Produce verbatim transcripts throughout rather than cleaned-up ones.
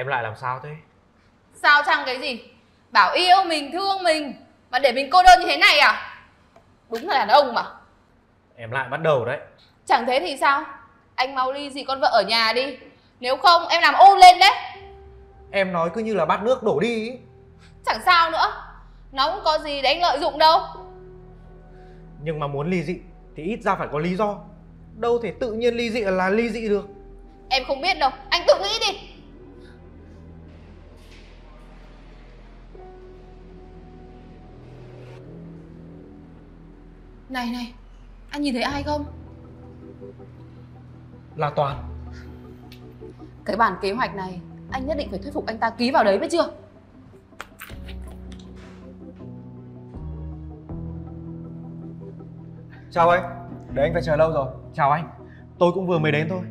Em lại làm sao thế? Sao chăng cái gì? Bảo yêu mình, thương mình mà để mình cô đơn như thế này à? Đúng là đàn ông mà. Em lại bắt đầu đấy. Chẳng thế thì sao? Anh mau ly gì con vợ ở nhà đi. Nếu không em làm ô lên đấy. Em nói cứ như là bát nước đổ đi ý. Chẳng sao nữa. Nó cũng có gì để anh lợi dụng đâu. Nhưng mà muốn ly dị thì ít ra phải có lý do. Đâu thể tự nhiên ly dị là ly dị được. Em không biết đâu, anh tự nghĩ đi. Này này, anh nhìn thấy ai không? Là Toàn. Cái bản kế hoạch này anh nhất định phải thuyết phục anh ta ký vào đấy, biết chưa? Chào anh, để anh phải chờ lâu rồi. Chào anh, tôi cũng vừa mới đến thôi.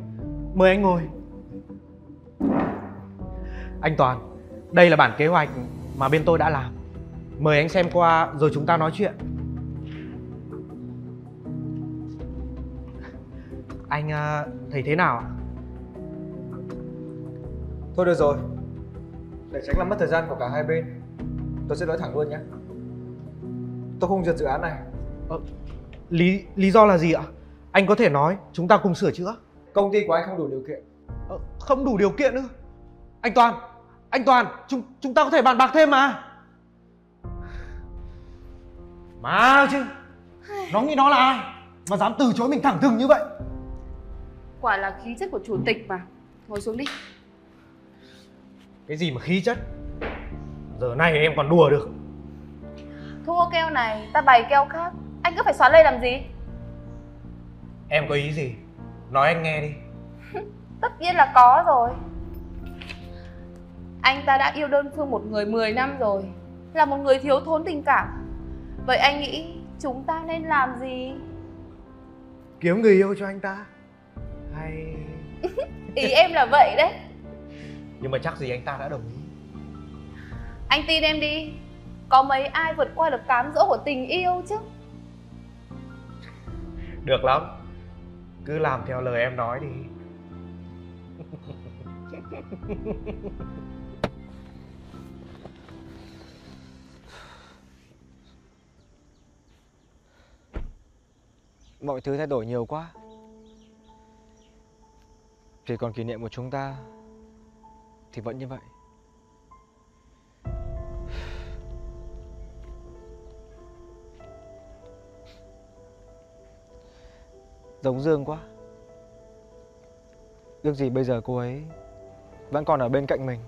Mời anh ngồi. Anh Toàn, đây là bản kế hoạch mà bên tôi đã làm. Mời anh xem qua rồi chúng ta nói chuyện. Anh thấy thế nào ạ? Thôi được rồi. Để tránh làm mất thời gian của cả hai bên, tôi sẽ nói thẳng luôn nhé. Tôi không duyệt dự án này. Ờ, lý lý do là gì ạ? Anh có thể nói, chúng ta cùng sửa chữa. Công ty của anh không đủ điều kiện. Ờ, không đủ điều kiện nữa. Anh Toàn, anh Toàn, chúng chúng ta có thể bàn bạc thêm mà. Mà chứ, nó nghĩ nó là ai mà dám từ chối mình thẳng thừng như vậy? Quả là khí chất của chủ tịch mà. Ngồi xuống đi. Cái gì mà khí chất? Giờ này em còn đùa được. Thua keo này ta bày keo khác. Anh cứ phải xóa lây làm gì? Em có ý gì? Nói anh nghe đi. Tất nhiên là có rồi. Anh ta đã yêu đơn phương một người mười năm rồi. Là một người thiếu thốn tình cảm. Vậy anh nghĩ chúng ta nên làm gì? Kiếm người yêu cho anh ta. Hay... Ý em là vậy đấy. Nhưng mà chắc gì anh ta đã đồng ý. Anh tin em đi. Có mấy ai vượt qua được cám dỗ của tình yêu chứ. Được lắm. Cứ làm theo lời em nói đi. Mọi thứ thay đổi nhiều quá. Chỉ còn kỷ niệm của chúng ta thì vẫn như vậy. Giống Dương quá. Ước gì bây giờ cô ấy vẫn còn ở bên cạnh mình.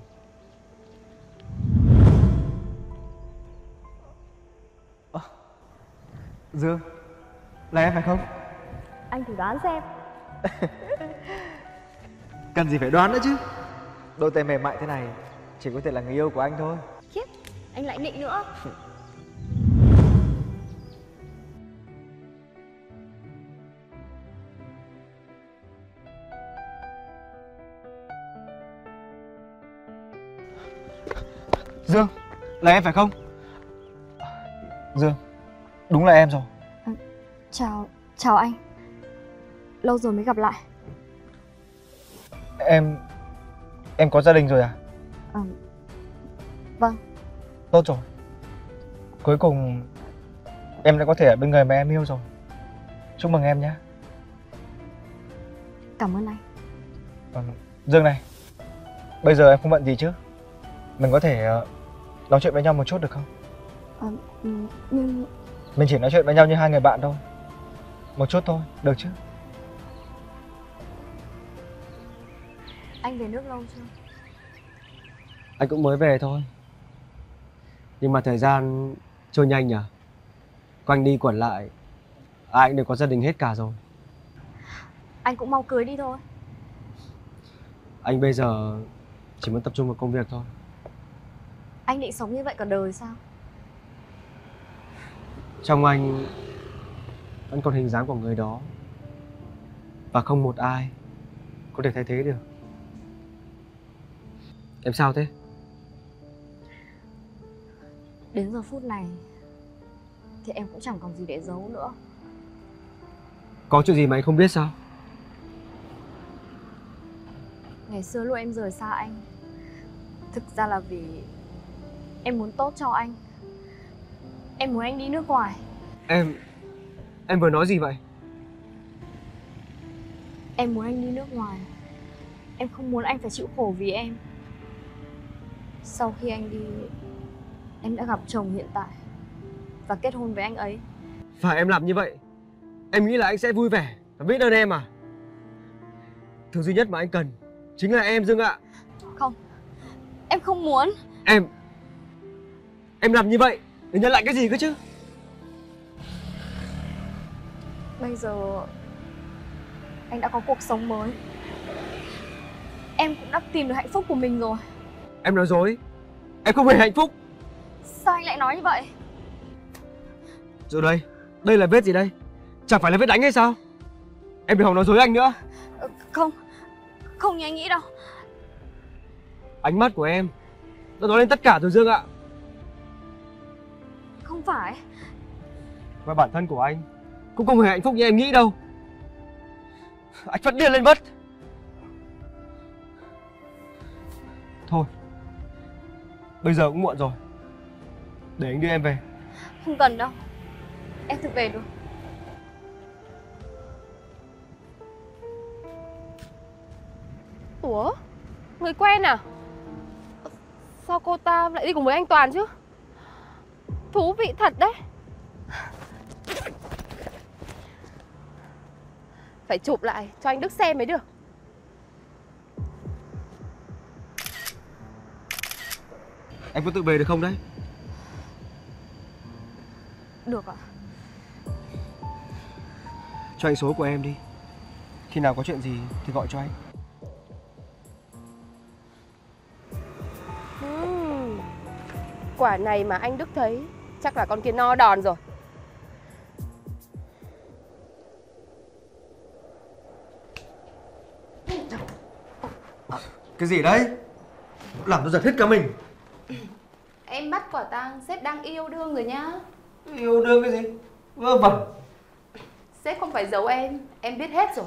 À, Dương, là em phải không? Anh thử đoán xem. Cần gì phải đoán nữa chứ. Đôi tay mềm mại thế này chỉ có thể là người yêu của anh thôi. Khiếp, anh lại nịnh nữa. Dương, là em phải không? Dương, đúng là em rồi. Chào, chào anh. Lâu rồi mới gặp lại. Em... em có gia đình rồi à? À... Vâng. Tốt rồi. Cuối cùng em đã có thể ở bên người mà em yêu rồi. Chúc mừng em nhé. Cảm ơn anh. À, Dương này, bây giờ em không bận gì chứ? Mình có thể uh, nói chuyện với nhau một chút được không? À, nhưng... Mình chỉ nói chuyện với nhau như hai người bạn thôi. Một chút thôi, được chứ? Anh về nước lâu chưa? Anh cũng mới về thôi. Nhưng mà thời gian trôi nhanh nhỉ? Quanh đi quẩn lại, ai cũng đều có gia đình hết cả rồi. Anh cũng mau cưới đi thôi. Anh bây giờ chỉ muốn tập trung vào công việc thôi. Anh định sống như vậy cả đời sao? Trong anh vẫn còn hình dáng của người đó. Và không một ai có thể thay thế được. Em sao thế? Đến giờ phút này thì em cũng chẳng còn gì để giấu nữa. Có chuyện gì mà anh không biết sao? Ngày xưa lúc em rời xa anh Thực ra là vì em muốn tốt cho anh. Em muốn anh đi nước ngoài. Em... em vừa nói gì vậy? Em muốn anh đi nước ngoài. Em không muốn anh phải chịu khổ vì em. Sau khi anh đi, em đã gặp chồng hiện tại và kết hôn với anh ấy. Và em làm như vậy, em nghĩ là anh sẽ vui vẻ và biết ơn em à? Thứ duy nhất mà anh cần chính là em, Dương ạ. Không, em không muốn. Em... em làm như vậy để nhận lại cái gì cơ chứ? Bây giờ anh đã có cuộc sống mới. Em cũng đã tìm được hạnh phúc của mình rồi. Em nói dối. Em không hề hạnh phúc. Sao anh lại nói như vậy? Rồi đây, đây là vết gì đây? Chẳng phải là vết đánh hay sao? Em đừng hòng nói dối anh nữa. Không, không như anh nghĩ đâu. Ánh mắt của em đã nói lên tất cả rồi, Dương ạ. Không phải. Và bản thân của anh cũng không hề hạnh phúc như em nghĩ đâu. Anh phát điên lên mất. Thôi, bây giờ cũng muộn rồi. Để anh đưa em về. Không cần đâu, em tự về được. Ủa, người quen à? Sao cô ta lại đi cùng với anh Toàn chứ? Thú vị thật đấy. Phải chụp lại cho anh Đức xem mới được. Em có tự về được không đấy? Được ạ. Cho anh số của em đi. Khi nào có chuyện gì thì gọi cho anh. uhm, Quả này mà anh Đức thấy chắc là con kia no đòn rồi. Cái gì đấy? Làm tôi giật hết cả mình. Em bắt quả tang sếp đang yêu đương rồi nhá. Yêu đương cái gì? Vớ vẩn. Sếp không phải giấu em, em biết hết rồi.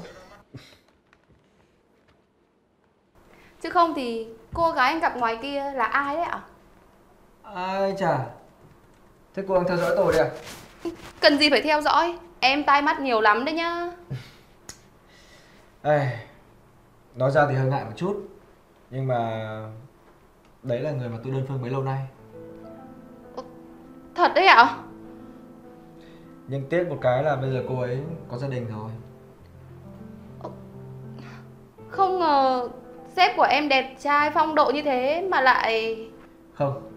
Chứ không thì cô gái anh gặp ngoài kia là ai đấy ạ? À? Ai chả? Thế cô đang theo dõi tôi đấy à? Cần gì phải theo dõi, em tai mắt nhiều lắm đấy nhá. Ê, nói ra thì hơi ngại một chút, nhưng mà đấy là người mà tôi đơn phương bấy lâu nay. Thật đấy ạ? À? Nhưng tiếc một cái là bây giờ cô ấy có gia đình rồi. Không ngờ sếp của em đẹp trai phong độ như thế mà lại... Không,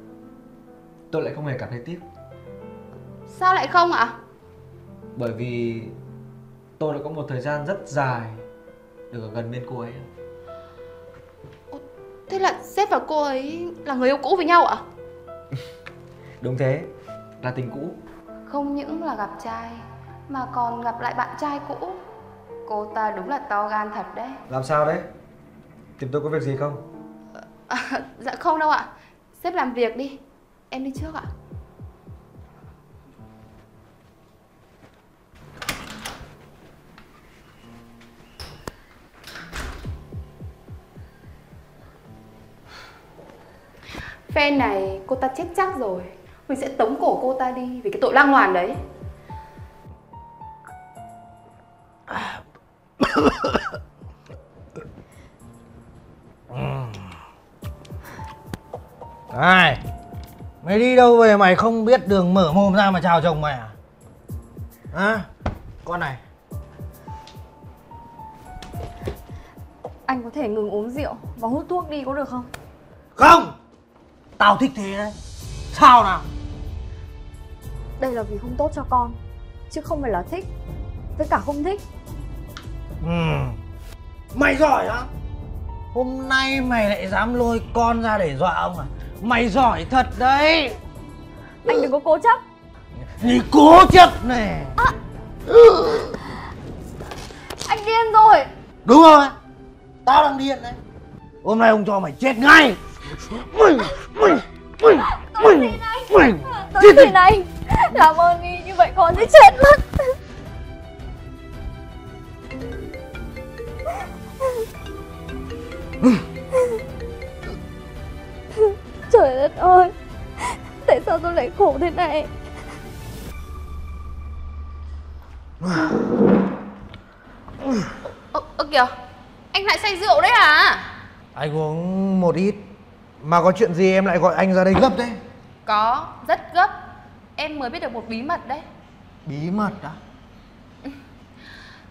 tôi lại không hề cảm thấy tiếc. Sao lại không ạ? À? Bởi vì tôi đã có một thời gian rất dài được ở gần bên cô ấy. Thế là sếp và cô ấy là người yêu cũ với nhau ạ? À? Đúng thế, là tình cũ. Không những là gặp trai mà còn gặp lại bạn trai cũ. Cô ta đúng là to gan thật đấy. Làm sao đấy? Tìm tôi có việc gì không? À, dạ không đâu ạ. Sếp làm việc đi, em đi trước ạ. Phen này cô ta chết chắc rồi. Mình sẽ tống cổ cô ta đi vì cái tội lang loàn đấy. Này, mày đi đâu về mày không biết đường, mở mồm ra mà chào chồng mày à? À, con này. Anh có thể ngừng uống rượu và hút thuốc đi có được không? Không! Tao thích thế đấy. Sao nào? Đây là vì không tốt cho con, chứ không phải là thích. Với cả không thích. ừ. Mày giỏi lắm. Hôm nay mày lại dám lôi con ra để dọa ông à? Mày giỏi thật đấy. Anh ừ. đừng có cố chấp. Đi cố chấp này à. ừ. Anh điên rồi. Đúng rồi, tao đang điên đấy. Hôm nay ông cho mày chết ngay. Mày Mày Mày Tôi mày, xin anh mày, Tôi xin, xin anh. Làm ơn đi, như vậy con sẽ chết mất. đất ơi, tại sao tôi lại khổ thế này? Ơ ờ, kìa, anh lại say rượu đấy à? Anh uống một ít. Mà có chuyện gì em lại gọi anh ra đây gấp đấy? Có, rất gấp. Em mới biết được một bí mật đấy. Bí mật á?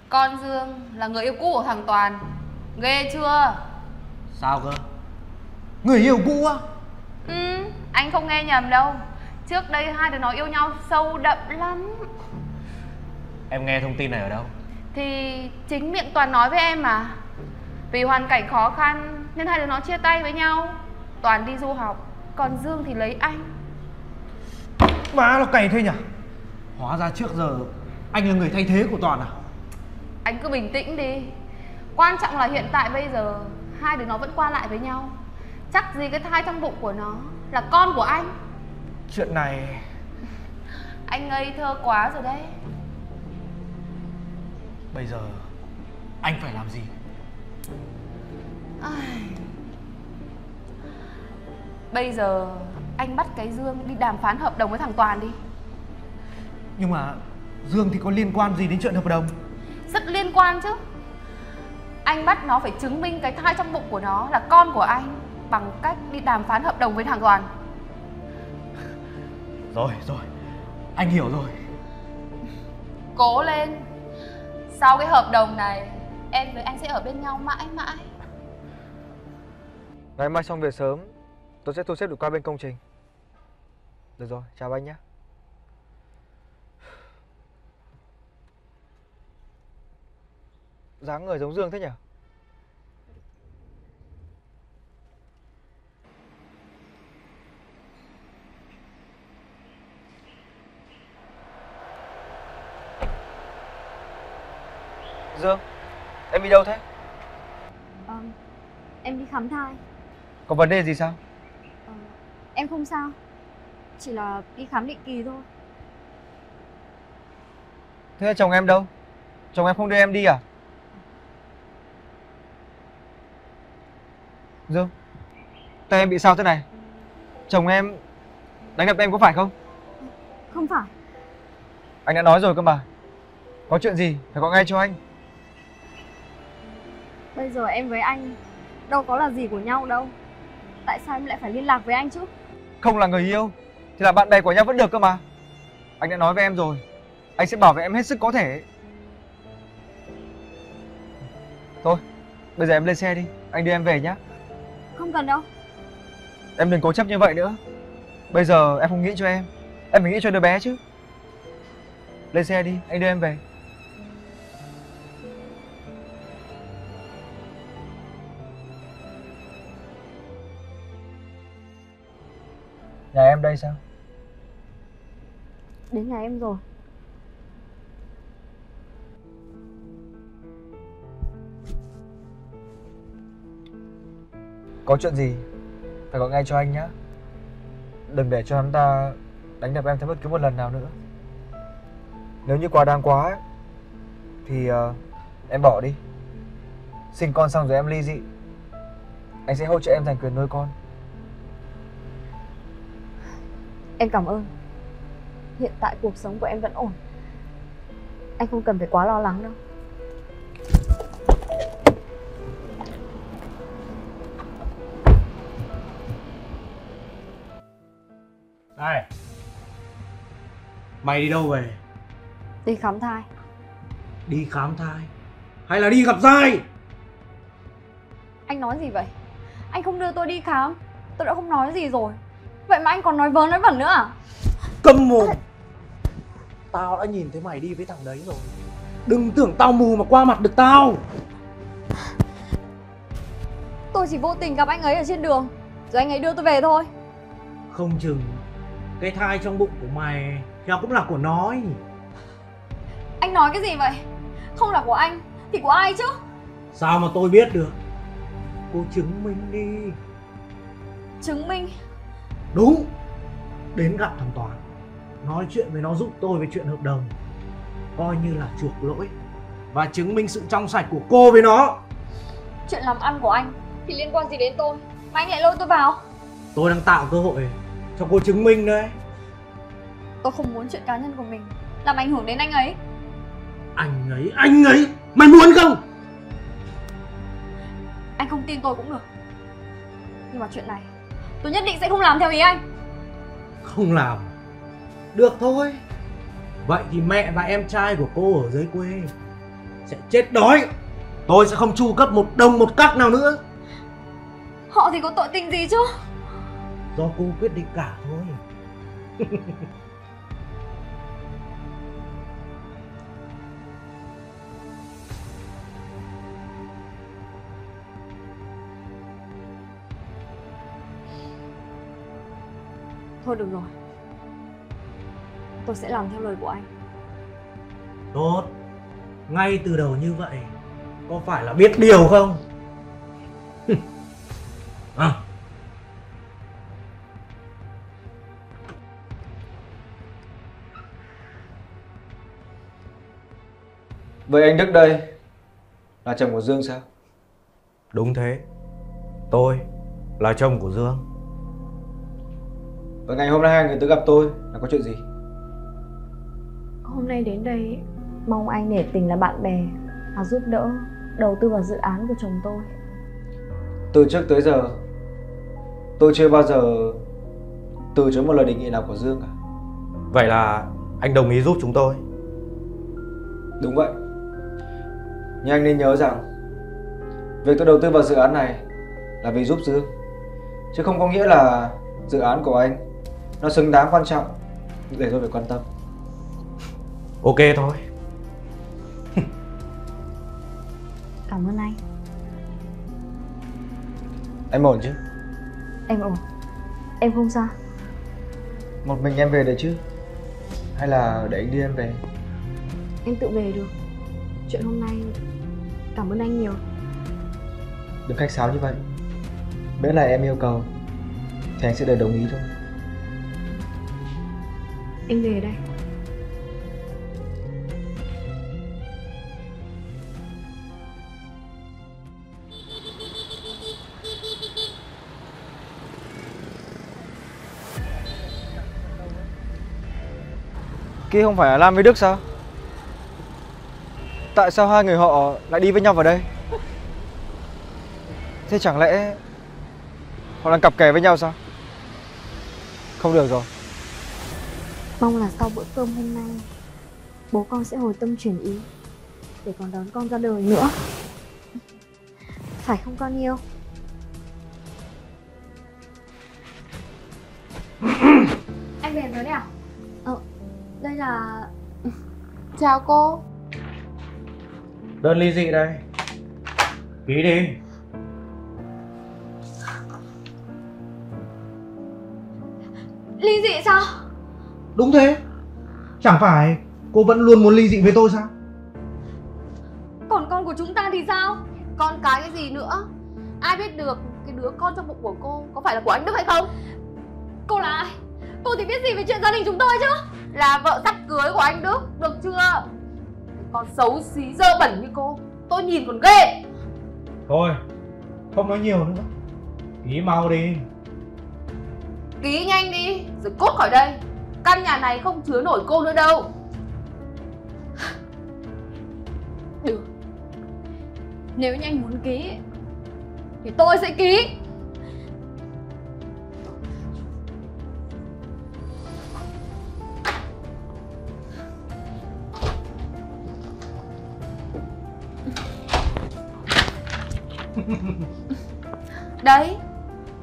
Con Dương là người yêu cũ của thằng Toàn. Ghê chưa? Sao cơ? Người yêu cũ á? Ừ, anh không nghe nhầm đâu. Trước đây hai đứa nó yêu nhau sâu đậm lắm. Em nghe thông tin này ở đâu? Thì chính miệng Toàn nói với em mà. Vì hoàn cảnh khó khăn nên hai đứa nó chia tay với nhau. Toàn đi du học, còn Dương thì lấy anh. Má nó cày thế nhỉ? Hóa ra trước giờ anh là người thay thế của Toàn à? Anh cứ bình tĩnh đi. Quan trọng là hiện tại bây giờ hai đứa nó vẫn qua lại với nhau. Chắc gì cái thai trong bụng của nó là con của anh. Chuyện này... Anh ngây thơ quá rồi đấy. Bây giờ anh phải làm gì? Ai... Bây giờ anh bắt cái Dương đi đàm phán hợp đồng với thằng Toàn đi. Nhưng mà Dương thì có liên quan gì đến chuyện hợp đồng? Rất liên quan chứ. Anh bắt nó phải chứng minh cái thai trong bụng của nó là con của anh bằng cách đi đàm phán hợp đồng với thằng Toàn. Rồi rồi, anh hiểu rồi. Cố lên. Sau cái hợp đồng này em với anh sẽ ở bên nhau mãi mãi. Ngày mai xong về sớm, tôi sẽ thu xếp được qua bên công trình. Được rồi, chào anh nhé. Dáng người giống Dương thế nhỉ? Dương, em đi đâu thế? Ờ, em đi khám thai. Có vấn đề gì sao? Ờ, em không sao. Chỉ là đi khám định kỳ thôi. Thế chồng em đâu? Chồng em không đưa em đi à? Dương, tay em bị sao thế này? Chồng em đánh đập em có phải không? Không phải. Anh đã nói rồi cơ mà. Có chuyện gì phải gọi ngay cho anh. Bây giờ em với anh đâu có là gì của nhau đâu. Tại sao em lại phải liên lạc với anh chứ? Không là người yêu thì là bạn bè của nhau vẫn được cơ mà. Anh đã nói với em rồi, anh sẽ bảo vệ em hết sức có thể. Thôi, bây giờ em lên xe đi, anh đưa em về nhé. Không cần đâu. Em đừng cố chấp như vậy nữa. Bây giờ em không nghĩ cho em, em phải nghĩ cho đứa bé chứ. Lên xe đi, anh đưa em về. Nhà em đây sao? Đến nhà em rồi. Có chuyện gì phải gọi ngay cho anh nhé. Đừng để cho hắn ta đánh đập em thêm bất cứ một lần nào nữa. Nếu như quá đáng quá ấy, thì uh, em bỏ đi. Sinh con xong rồi em ly dị. Anh sẽ hỗ trợ em giành quyền nuôi con. Em cảm ơn. Hiện tại cuộc sống của em vẫn ổn. Anh không cần phải quá lo lắng đâu. Này, mày đi đâu về? Đi khám thai. Đi khám thai? Hay là đi gặp dai? Anh nói gì vậy? Anh không đưa tôi đi khám, tôi đã không nói gì rồi. Vậy mà anh còn nói vớ nói vẩn nữa à? Câm mồm! Tao đã nhìn thấy mày đi với thằng đấy rồi. Đừng tưởng tao mù mà qua mặt được tao. Tôi chỉ vô tình gặp anh ấy ở trên đường, rồi anh ấy đưa tôi về thôi. Không chừng cái thai trong bụng của mày nó cũng là của nó ấy. Anh nói cái gì vậy? Không là của anh thì của ai chứ? Sao mà tôi biết được? Cô chứng minh đi. Chứng minh? Đúng. Đến gặp thằng Toàn, nói chuyện với nó giúp tôi về chuyện hợp đồng, coi như là chuộc lỗi và chứng minh sự trong sạch của cô với nó. Chuyện làm ăn của anh thì liên quan gì đến tôi mà anh lại lôi tôi vào? Tôi đang tạo cơ hội cho cô chứng minh đấy. Tôi không muốn chuyện cá nhân của mình làm ảnh hưởng đến anh ấy. Anh ấy, anh ấy, mày muốn không? Anh không tin tôi cũng được, nhưng mà chuyện này tôi nhất định sẽ không làm theo ý anh. Không làm? Được thôi. Vậy thì mẹ và em trai của cô ở dưới quê sẽ chết đói. Tôi sẽ không chu cấp một đồng một cắc nào nữa. Họ thì có tội tình gì chứ? Do cô quyết định cả thôi. Thôi được rồi, tôi sẽ làm theo lời của anh. Tốt, ngay từ đầu như vậy có phải là biết điều không? À. Vậy anh Đức đây là chồng của Dương sao? Đúng thế, tôi là chồng của Dương. Và ngày hôm nay hai người tới gặp tôi là có chuyện gì? Hôm nay đến đây mong anh nể tình là bạn bè và giúp đỡ đầu tư vào dự án của chồng tôi. Từ trước tới giờ tôi chưa bao giờ từ chối một lời đề nghị nào của Dương cả. Vậy là anh đồng ý giúp chúng tôi? Đúng vậy. Nhưng anh nên nhớ rằng việc tôi đầu tư vào dự án này là vì giúp Dương, chứ không có nghĩa là dự án của anh nó xứng đáng quan trọng để tôi phải quan tâm. Ok thôi. Cảm ơn anh. Em ổn chứ? Em ổn. Em không sao. Một mình em về được chứ? Hay là để anh đi em về? Em tự về được. Chuyện hôm nay cảm ơn anh nhiều. Đừng khách sáo như vậy. Biết là em yêu cầu thì anh sẽ đều đồng ý thôi. Em về đây. Kia không phải là Lam với Đức sao? Tại sao hai người họ lại đi với nhau vào đây? Thế chẳng lẽ họ đang cặp kè với nhau sao? Không được rồi. Mong là sau bữa cơm hôm nay bố con sẽ hồi tâm chuyển ý để còn đón con ra đời nữa. Phải không con yêu? Anh về rồi đấy à? Ờ, đây là... Chào cô. Đơn ly dị đây. Ký đi. Ly dị sao? Đúng thế. Chẳng phải cô vẫn luôn muốn ly dị với tôi sao? Còn con của chúng ta thì sao? Con cái cái gì nữa? Ai biết được cái đứa con trong bụng của cô có phải là của anh Đức hay không? Cô là ai? Cô thì biết gì về chuyện gia đình chúng tôi chứ? Là vợ sắp cưới của anh Đức, được chưa? Con xấu xí dơ bẩn như cô, tôi nhìn còn ghê. Thôi, không nói nhiều nữa. Ký mau đi. Ký nhanh đi, rồi cút khỏi đây. Căn nhà này không chứa nổi cô nữa đâu. Được. Nếu như anh muốn ký thì tôi sẽ ký. Đấy,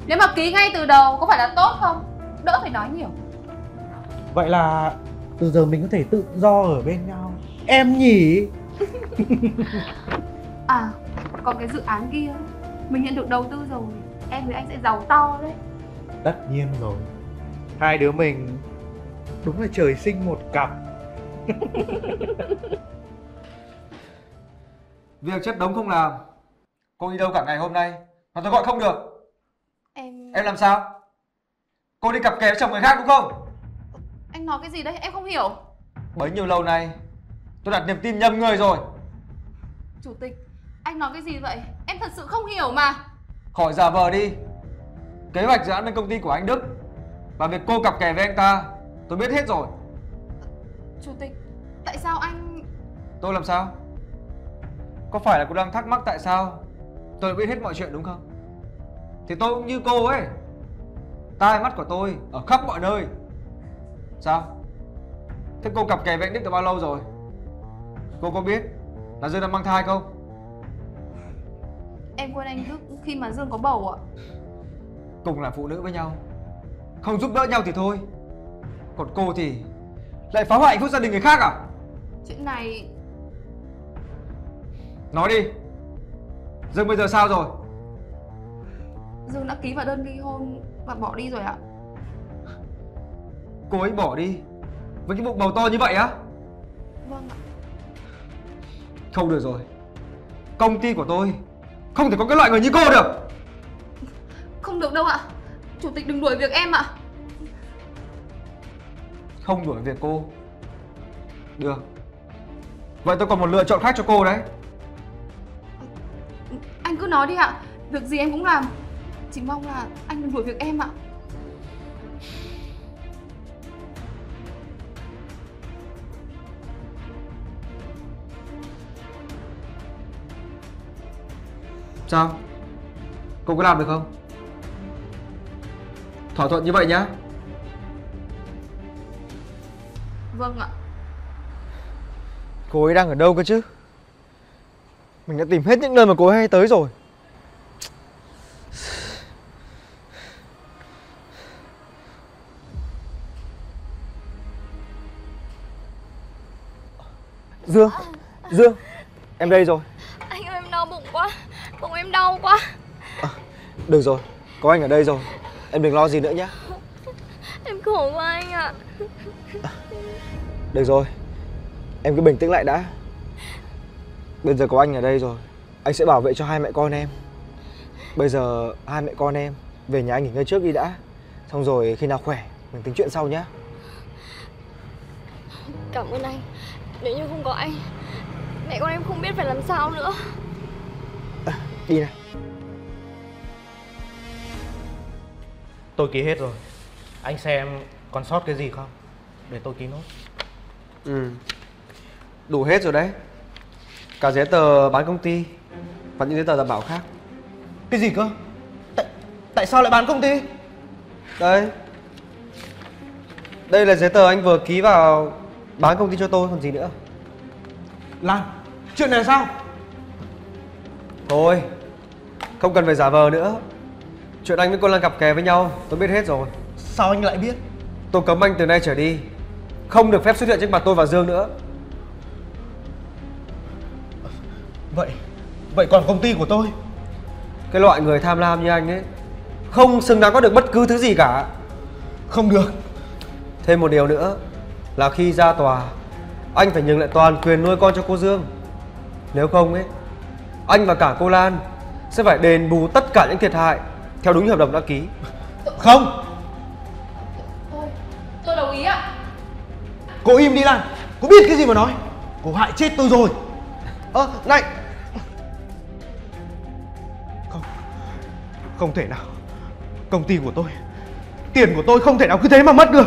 nếu mà ký ngay từ đầu có phải là tốt không? Đỡ phải nói nhiều. Vậy là từ giờ mình có thể tự do ở bên nhau em nhỉ? À, còn cái dự án kia mình nhận được đầu tư rồi, em với anh sẽ giàu to đấy. Tất nhiên rồi. Hai đứa mình đúng là trời sinh một cặp. Việc chất đống không làm, cô đi đâu cả ngày hôm nay mà tôi gọi không được? Em... Em làm sao? Cô đi cặp kè với chồng người khác đúng không? Anh nói cái gì đấy? Em không hiểu. Bấy nhiêu lâu nay tôi đặt niềm tin nhầm người rồi. Chủ tịch, anh nói cái gì vậy? Em thật sự không hiểu mà. Khỏi giả vờ đi. Kế hoạch dự án bên công ty của anh Đức và việc cô cặp kè với anh ta tôi biết hết rồi. Chủ tịch, tại sao anh... Tôi làm sao? Có phải là cô đang thắc mắc tại sao tôi biết hết mọi chuyện đúng không? Thì tôi cũng như cô ấy, tai mắt của tôi ở khắp mọi nơi. Sao? Thế cô cặp kè với anh Đức từ bao lâu rồi? Cô có biết là Dương đang mang thai không? Em quen anh Đức khi mà Dương có bầu ạ. Cùng là phụ nữ với nhau, không giúp đỡ nhau thì thôi, còn cô thì lại phá hoại hạnh phúc gia đình người khác à? Chuyện này... Nói đi, Dương bây giờ sao rồi? Dương đã ký vào đơn ly hôn và bỏ đi rồi ạ. Cô ấy bỏ đi với cái bụng bầu to như vậy á? Vâng ạ. Không được rồi, công ty của tôi không thể có cái loại người như cô được. Không được đâu ạ. Chủ tịch đừng đuổi việc em ạ. Không đuổi việc cô. Được. Vậy tôi còn một lựa chọn khác cho cô đấy. Anh cứ nói đi ạ. Việc gì em cũng làm. Chỉ mong là anh đừng đuổi việc em ạ. Sao? Cô có làm được không? Thỏa thuận như vậy nhá. Vâng ạ. Cô ấy đang ở đâu cơ chứ? Mình đã tìm hết những nơi mà cô ấy hay tới rồi. Dương, Dương, em đây rồi. Anh ơi, em đau bụng quá. Bụng em đau quá. À, được rồi, có anh ở đây rồi. Em đừng lo gì nữa nhé. Em khổ quá anh ạ. À, được rồi, em cứ bình tĩnh lại đã. Bây giờ có anh ở đây rồi, anh sẽ bảo vệ cho hai mẹ con em. Bây giờ hai mẹ con em về nhà anh nghỉ ngơi trước đi đã. Xong rồi khi nào khỏe mình tính chuyện sau nhé. Cảm ơn anh. Nếu như không có anh, mẹ con em không biết phải làm sao nữa. À, đi nào. Tôi ký hết rồi. Anh xem còn sót cái gì không? Để tôi ký nốt. Ừ. Đủ hết rồi đấy. Cả giấy tờ bán công ty và những giấy tờ đảm bảo khác. Cái gì cơ? Tại, tại sao lại bán công ty? Đây. Đây là giấy tờ anh vừa ký vào bán công ty cho tôi còn gì nữa. Lan, chuyện này là sao? Thôi, không cần phải giả vờ nữa. Chuyện anh với cô Lan cặp kè với nhau tôi biết hết rồi. Sao anh lại biết? Tôi cấm anh từ nay trở đi không được phép xuất hiện trước mặt tôi và Dương nữa. Vậy Vậy còn công ty của tôi? Cái loại người tham lam như anh ấy không xứng đáng có được bất cứ thứ gì cả. Không được. Thêm một điều nữa là khi ra tòa anh phải nhường lại toàn quyền nuôi con cho cô Dương. Nếu không ấy, anh và cả cô Lan sẽ phải đền bù tất cả những thiệt hại theo đúng hợp đồng đã ký. Không. Tôi, tôi đồng ý ạ. Cô im đi Lan. Cô biết cái gì mà nói. Cô hại chết tôi rồi. Ơ, à, này. Không. Không thể nào. Công ty của tôi, tiền của tôi không thể nào cứ thế mà mất được.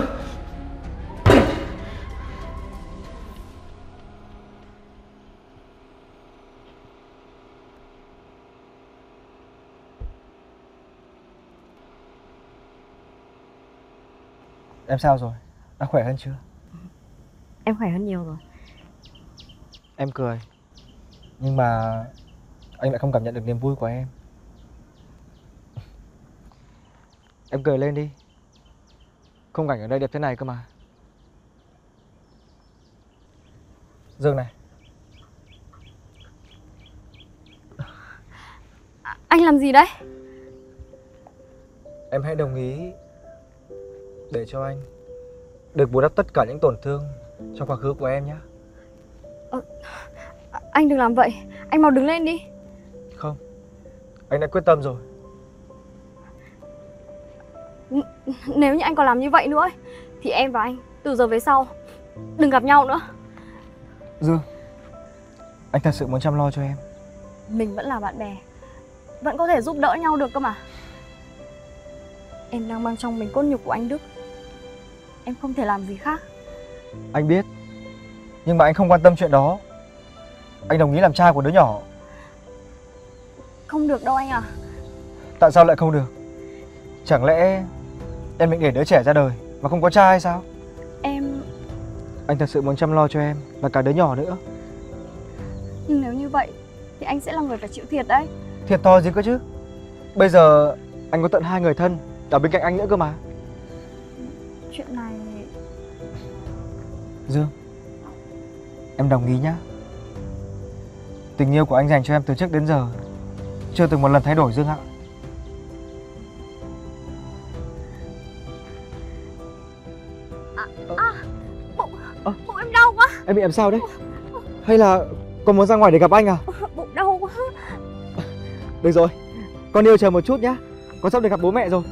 Em sao rồi? Đã khỏe hơn chưa? Em khỏe hơn nhiều rồi. Em cười, nhưng mà anh lại không cảm nhận được niềm vui của em. Em cười lên đi. Khung cảnh ở đây đẹp thế này cơ mà. Dương này. À, anh làm gì đấy? Em hãy đồng ý để cho anh được bù đắp tất cả những tổn thương trong quá khứ của em nhé. Ờ, anh đừng làm vậy. Anh mau đứng lên đi. Không, anh đã quyết tâm rồi. N Nếu như anh còn làm như vậy nữa thì em và anh từ giờ về sau đừng gặp nhau nữa. Dương, anh thật sự muốn chăm lo cho em. Mình vẫn là bạn bè, vẫn có thể giúp đỡ nhau được cơ mà. Em đang mang trong mình cốt nhục của anh Đức. Em không thể làm gì khác. Anh biết. Nhưng mà anh không quan tâm chuyện đó. Anh đồng ý làm cha của đứa nhỏ. Không được đâu anh à. Tại sao lại không được? Chẳng lẽ em định để đứa trẻ ra đời mà không có cha hay sao? Em... Anh thật sự muốn chăm lo cho em và cả đứa nhỏ nữa. Nhưng nếu như vậy thì anh sẽ là người phải chịu thiệt đấy. Thiệt to gì cơ chứ. Bây giờ anh có tận hai người thân ở bên cạnh anh nữa cơ mà. Chuyện này... Dương, em đồng ý nhá. Tình yêu của anh dành cho em từ trước đến giờ chưa từng một lần thay đổi Dương ạ. À, à, bụng, à, bụng em đau quá. Em bị làm sao đấy? Hay là con muốn ra ngoài để gặp anh à? Bụng đau quá. Được rồi, con yêu chờ một chút nhá. Con sắp được gặp bố mẹ rồi.